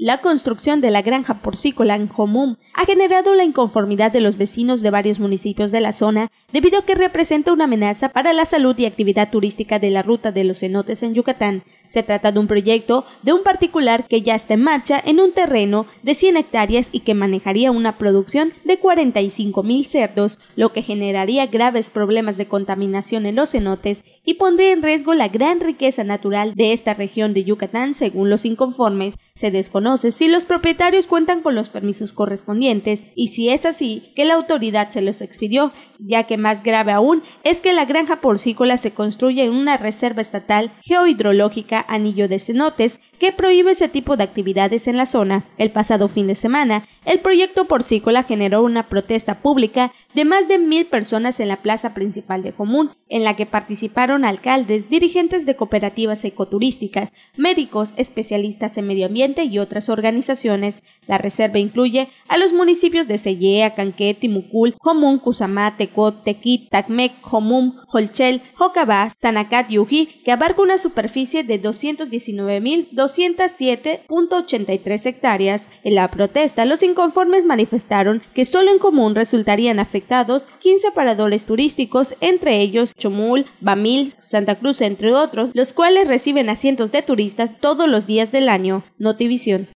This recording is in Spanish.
La construcción de la granja porcícola en Homún ha generado la inconformidad de los vecinos de varios municipios de la zona debido a que representa una amenaza para la salud y actividad turística de la ruta de los cenotes en Yucatán. Se trata de un proyecto de un particular que ya está en marcha en un terreno de 100 hectáreas y que manejaría una producción de 45.000 cerdos, lo que generaría graves problemas de contaminación en los cenotes y pondría en riesgo la gran riqueza natural de esta región de Yucatán, según los inconformes. Se desconoce si los propietarios cuentan con los permisos correspondientes y, si es así, que la autoridad se los expidió, ya que más grave aún es que la granja porcícola se construye en una reserva estatal geohidrológica Anillo de Cenotes que prohíbe ese tipo de actividades en la zona. El pasado fin de semana, el proyecto porcícola generó una protesta pública de más de 1.000 personas en la plaza principal de Homún, en la que participaron alcaldes, dirigentes de cooperativas ecoturísticas, médicos, especialistas en medio ambiente y otras organizaciones. La reserva incluye a los municipios de Sellea, Canquet, Timucul, Homún, Kusamá, Tecot, Tequit, Tacmec, Homún, Holchel, Jocabá, Sanacat y Uji, que abarca una superficie de 219.207.83 hectáreas. En la protesta, los inconformes manifestaron que solo en Homún resultarían afectados 15 paradores turísticos, entre ellos Chomul, Bamil, Santa Cruz, entre otros, los cuales reciben a cientos de turistas todos los días del año. Notivisión.